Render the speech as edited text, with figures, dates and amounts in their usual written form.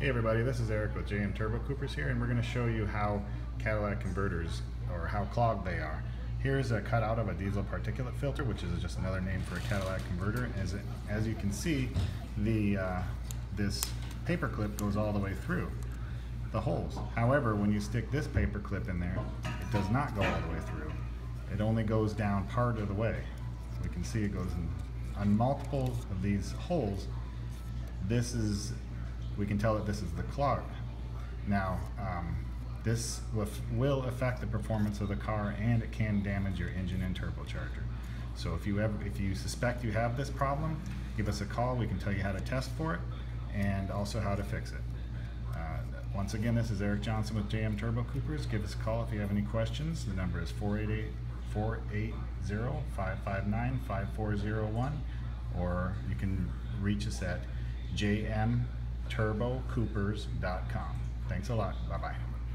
Hey everybody, this is Eric with JM Turbo Coopers here, and we're going to show you how Cadillac converters, or how clogged they are. Here's a cutout of a diesel particulate filter, which is just another name for a Cadillac converter. As you can see, this paper clip goes all the way through the holes. However, when you stick this paper clip in there, it does not go all the way through. It only goes down part of the way. So we can see it goes on multiple of these holes. We can tell that this is the clog. Now, this will affect the performance of the car, and it can damage your engine and turbocharger. So if you suspect you have this problem, give us a call. We can tell you how to test for it and also how to fix it. Once again, this is Eric Johnson with JM Turbo Coopers. Give us a call if you have any questions. The number is 480-559-5401, or you can reach us at jmturbocoopers.com. Thanks a lot. Bye-bye.